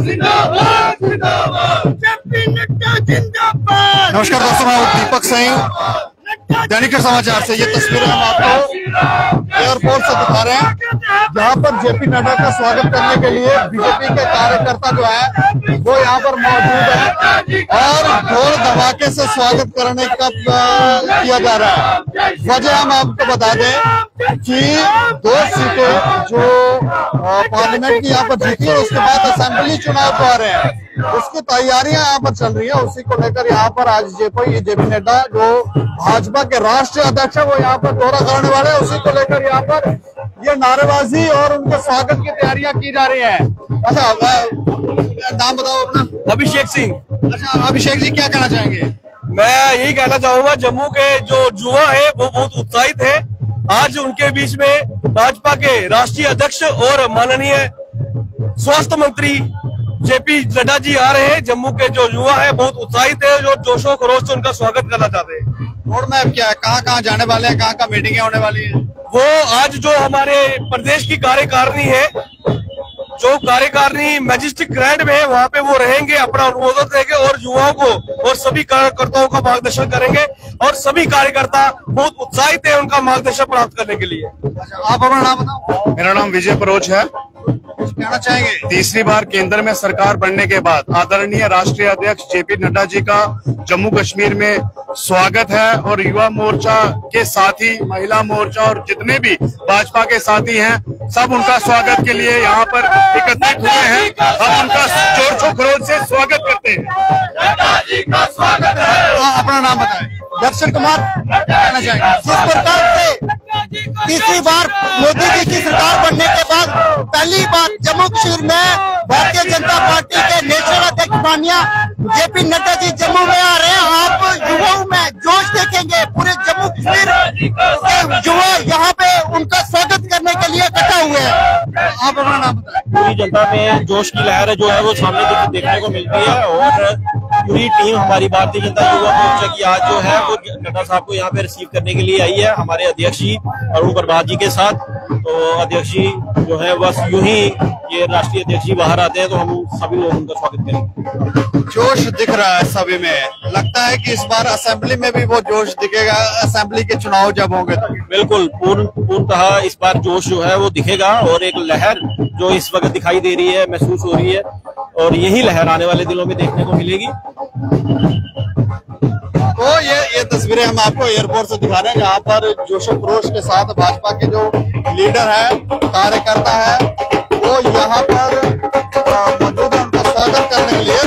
जिंदाबाद जिंदाबाद जेपी नड्डा जिंदाबाद। नमस्कार दोस्तों, मैं दीपक सिंह, दैनिक समाचार से। ये तस्वीरें हम आपको एयरपोर्ट से दिखा रहे हैं, जहाँ पर जेपी नड्डा का स्वागत करने के लिए बीजेपी के कार्यकर्ता जो है वो यहाँ पर मौजूद है और जोर धमाके से स्वागत करने का किया जा रहा है। वजह हम आपको बता दें कि 2 सीटें जो पार्लियामेंट की यहाँ पर जीती है, उसके बाद असेंबली चुनाव जो आ रहे हैं उसकी तैयारियां यहाँ पर चल रही है। उसी को लेकर यहाँ पर आज जेपी नड्डा जो भाजपा के राष्ट्रीय अध्यक्ष है वो यहाँ पर दौरा करने वाले हैं। उसी को लेकर यहाँ पर ये नारेबाजी और उनके स्वागत की तैयारियां की जा रही है। अच्छा, नाम बताओ अपना। अभिषेक सिंह। अच्छा अभिषेक जी, क्या कहना चाहेंगे? मैं यही कहना चाहूंगा, जम्मू के जो युवा है वो बहुत उत्साहित है। आज उनके बीच में भाजपा के राष्ट्रीय अध्यक्ष और माननीय स्वास्थ्य मंत्री जेपी नड्डा जी आ रहे हैं। जम्मू के जो युवा है बहुत उत्साहित है और जोशो खरोश से उनका स्वागत करना चाहते हैं। रोडमैप क्या है, कहाँ कहाँ जाने वाले हैं, कहाँ कहाँ मीटिंगें होने वाली है? वो आज जो हमारे प्रदेश की कार्यकारिणी है, जो कार्यकारिणी मैजिस्टिक ग्रैंड में है, वहाँ पे वो रहेंगे, अपना अनुमोदन देंगे और युवाओं को और सभी कार्यकर्ताओं का मार्गदर्शन करेंगे और सभी कार्यकर्ता बहुत उत्साहित है उनका मार्गदर्शन प्राप्त करने के लिए। आप अपना नाम बताओ। मेरा नाम विजय पुरोच है। कहना चाहेंगे, तीसरी बार केंद्र में सरकार बनने के बाद आदरणीय राष्ट्रीय अध्यक्ष जेपी नड्डा जी का जम्मू कश्मीर में स्वागत है और युवा मोर्चा के साथी, महिला मोर्चा और जितने भी भाजपा के साथी हैं, सब उनका स्वागत के लिए यहाँ पर एकत्रित हुए हैं। हम उनका जोर खरोश से स्वागत करते हैं। स्वागत है। अपना नाम बताएं। दर्शन कुमार। कहना चाहेंगे, जिस प्रकार से तीसरी बार मोदी जी की सरकार बनने के बाद पहली बार जम्मू कश्मीर में भारतीय जनता पार्टी के नेशनल अध्यक्ष माननीय जेपी नड्डा जी जम्मू में आ रहे हैं, आप युवाओं में जोश देखेंगे। पूरे जम्मू कश्मीर के युवा यहाँ पे उनका स्वागत करने के लिए इकट्ठा हुए हैं। आप अपना नाम बताएं। पूरी जनता में जोश की लहर जो है वो सामने देखने को मिलती है और पूरी टीम हमारी भारतीय जनता युवा मोर्चा की आज जो है वो नड्डा साहब को यहाँ पे रिसीव करने के लिए आई है, हमारे अध्यक्ष जी अरुण प्रभात जी के साथ। तो अध्यक्ष जी जो है बस यूं ही ये राष्ट्रीय अध्यक्ष जी बाहर आते हैं तो हम सभी लोग उनका स्वागत करेंगे। जोश दिख रहा है सभी में, लगता है कि इस बार असेंबली में भी वो जोश दिखेगा, असेंबली के चुनाव जब होंगे तो। बिल्कुल पूर्णतः इस बार जोश जो है वो दिखेगा और एक लहर जो इस वक्त दिखाई दे रही है, महसूस हो रही है और यही लहर आने वाले दिनों में देखने को मिलेगी। तो ये तस्वीरें हम आपको एयरपोर्ट से दिखा रहे हैं, जहाँ पर जोशो खरोश के साथ भाजपा के जो लीडर है, कार्यकर्ता है, वो यहाँ पर मौजूद है उनका स्वागत करने के लिए।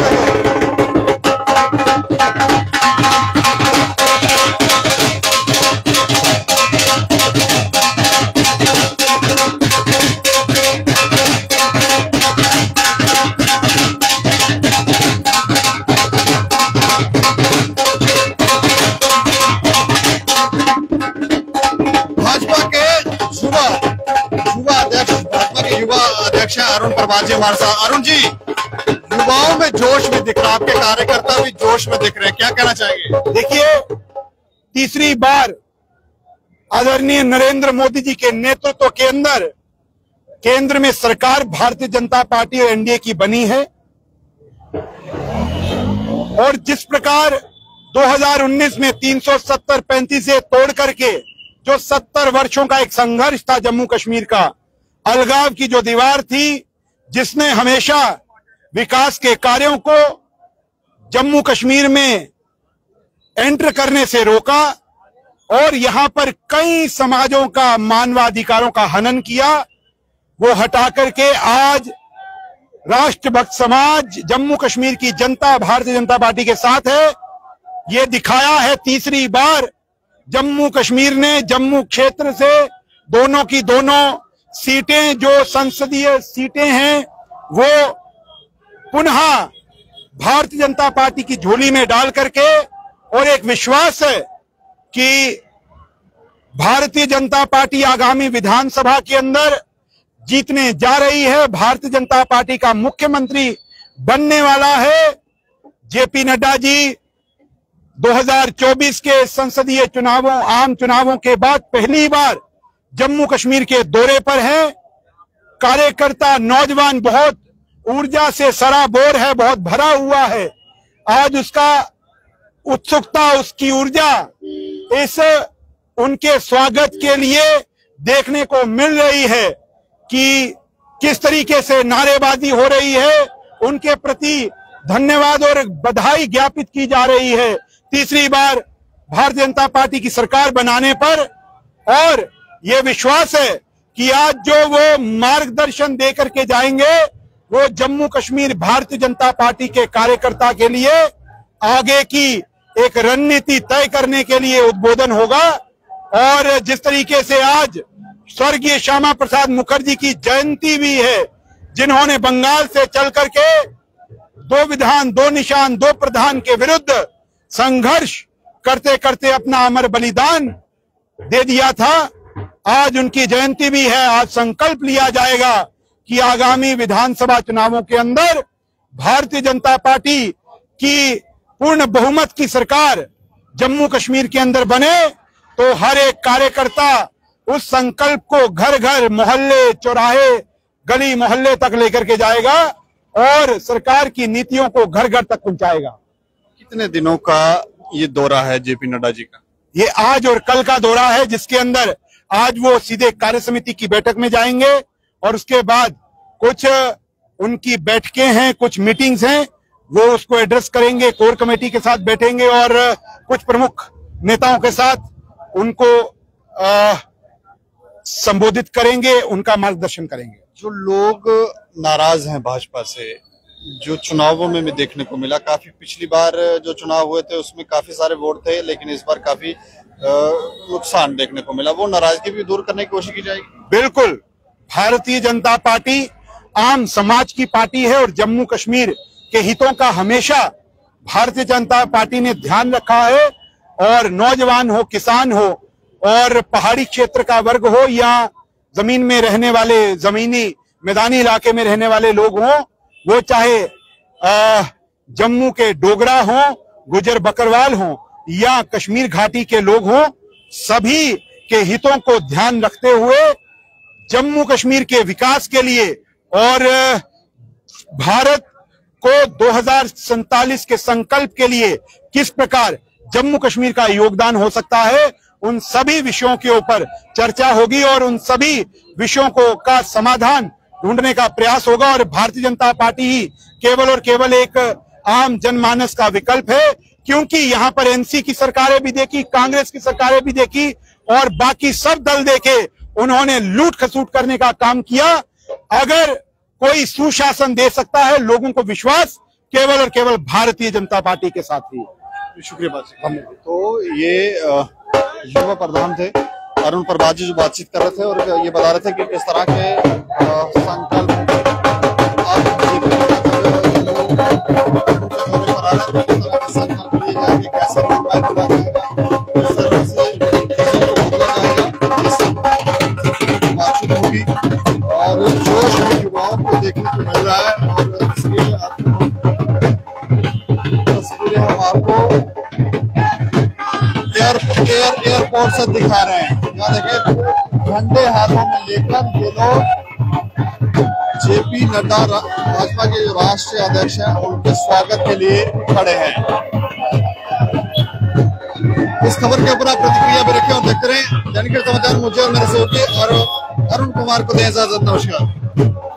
अरुण प्रभात जी हमारे साथ। अरुण जी, युवाओं में जोश भी दिख रहा है, आपके कार्यकर्ता भी जोश में दिख रहे हैं, क्या कहना चाहेंगे? देखिए, तीसरी बार आदरणीय नरेंद्र मोदी जी के नेतृत्व के अंदर केंद्र में सरकार भारतीय जनता पार्टी और एनडीए की बनी है और जिस प्रकार 2019 में 370-35 से तोड़ करके जो 70 वर्षों का एक संघर्ष था जम्मू कश्मीर का, अलगाव की जो दीवार थी जिसने हमेशा विकास के कार्यों को जम्मू कश्मीर में एंटर करने से रोका और यहां पर कई समाजों का मानवाधिकारों का हनन किया, वो हटा करके आज राष्ट्रभक्त समाज जम्मू कश्मीर की जनता भारतीय जनता पार्टी के साथ है। ये दिखाया है तीसरी बार जम्मू कश्मीर ने, जम्मू क्षेत्र से दोनों की दोनों सीटें जो संसदीय सीटें हैं वो पुनः भारतीय जनता पार्टी की झोली में डाल करके और एक विश्वास है कि भारतीय जनता पार्टी आगामी विधानसभा के अंदर जीतने जा रही है, भारतीय जनता पार्टी का मुख्यमंत्री बनने वाला है। जेपी नड्डा जी 2024 के संसदीय चुनावों, आम चुनावों के बाद पहली बार जम्मू कश्मीर के दौरे पर है। कार्यकर्ता नौजवान बहुत ऊर्जा से सराबोर है, बहुत भरा हुआ है। आज उसका उत्सुकता, उसकी ऊर्जा इस उनके स्वागत के लिए देखने को मिल रही है कि किस तरीके से नारेबाजी हो रही है, उनके प्रति धन्यवाद और बधाई ज्ञापित की जा रही है। तीसरी बार भारतीय जनता पार्टी की सरकार बनाने पर, और ये विश्वास है कि आज जो वो मार्गदर्शन दे करके जाएंगे वो जम्मू कश्मीर भारतीय जनता पार्टी के कार्यकर्ता के लिए आगे की एक रणनीति तय करने के लिए उद्बोधन होगा। और जिस तरीके से आज स्वर्गीय श्यामा प्रसाद मुखर्जी की जयंती भी है, जिन्होंने बंगाल से चल करके दो विधान, दो निशान, दो प्रधान के विरुद्ध संघर्ष करते करते अपना अमर बलिदान दे दिया था, आज उनकी जयंती भी है। आज संकल्प लिया जाएगा कि आगामी विधानसभा चुनावों के अंदर भारतीय जनता पार्टी की पूर्ण बहुमत की सरकार जम्मू कश्मीर के अंदर बने, तो हर एक कार्यकर्ता उस संकल्प को घर घर, मोहल्ले, चौराहे, गली मोहल्ले तक लेकर के जाएगा और सरकार की नीतियों को घर घर तक पहुंचाएगा। कितने दिनों का ये दौरा है जेपी नड्डा जी का? ये आज और कल का दौरा है, जिसके अंदर आज वो सीधे कार्य समिति की बैठक में जाएंगे और उसके बाद कुछ उनकी बैठकें हैं, कुछ मीटिंग्स हैं, वो उसको एड्रेस करेंगे। कोर कमेटी के साथ बैठेंगे और कुछ प्रमुख नेताओं के साथ उनको संबोधित करेंगे, उनका मार्गदर्शन करेंगे। जो लोग नाराज हैं भाजपा से, जो चुनावों में देखने को मिला, काफी पिछली बार जो चुनाव हुए थे उसमें काफी सारे वोट थे, लेकिन इस बार काफी नुकसान देखने को मिला, वो नाराजगी भी दूर करने की कोशिश की जाएगी? बिल्कुल, भारतीय जनता पार्टी आम समाज की पार्टी है और जम्मू कश्मीर के हितों का हमेशा भारतीय जनता पार्टी ने ध्यान रखा है। और नौजवान हो, किसान हो, और पहाड़ी क्षेत्र का वर्ग हो, या जमीन में रहने वाले, जमीनी मैदानी इलाके में रहने वाले लोग हों, वो चाहे जम्मू के डोगरा हों, गुजर बकरवाल हों, या कश्मीर घाटी के लोग हों, सभी के हितों को ध्यान रखते हुए जम्मू कश्मीर के विकास के लिए और भारत को 2047 के संकल्प के लिए किस प्रकार जम्मू कश्मीर का योगदान हो सकता है, उन सभी विषयों के ऊपर चर्चा होगी और उन सभी विषयों को का समाधान ढूंढने का प्रयास होगा। और भारतीय जनता पार्टी ही केवल और केवल एक आम जनमानस का विकल्प है, क्योंकि यहाँ पर एनसी की सरकारें भी देखी, कांग्रेस की सरकारें भी देखी और बाकी सब दल देखे, उन्होंने लूट खसूट करने का काम किया। अगर कोई सुशासन दे सकता है लोगों को विश्वास, केवल और केवल भारतीय जनता पार्टी के साथ ही। शुक्रिया। तो ये युवा प्रधान थे अरुण प्रभात जी, जो बातचीत कर रहे थे और ये बता रहे थे कि किस तरह के संकल्प होगी और जोश में युवाओं को देखने को मिल रहा है। और इसलिए हम आपको एयरपोर्ट से दिखा रहे हैं, यहाँ देखिए ठंडे हाथों में लेकर ये लोग जेपी नड्डा, भाजपा के जो राष्ट्रीय अध्यक्ष हैं, उनके स्वागत के लिए खड़े हैं। इस खबर के ऊपर आप प्रतिक्रिया भी रखें और देखते रहें दैनिक समाचार। मुझे और मेरे सहयोगी और अरुण कुमार को दें इजाजत। नमस्कार।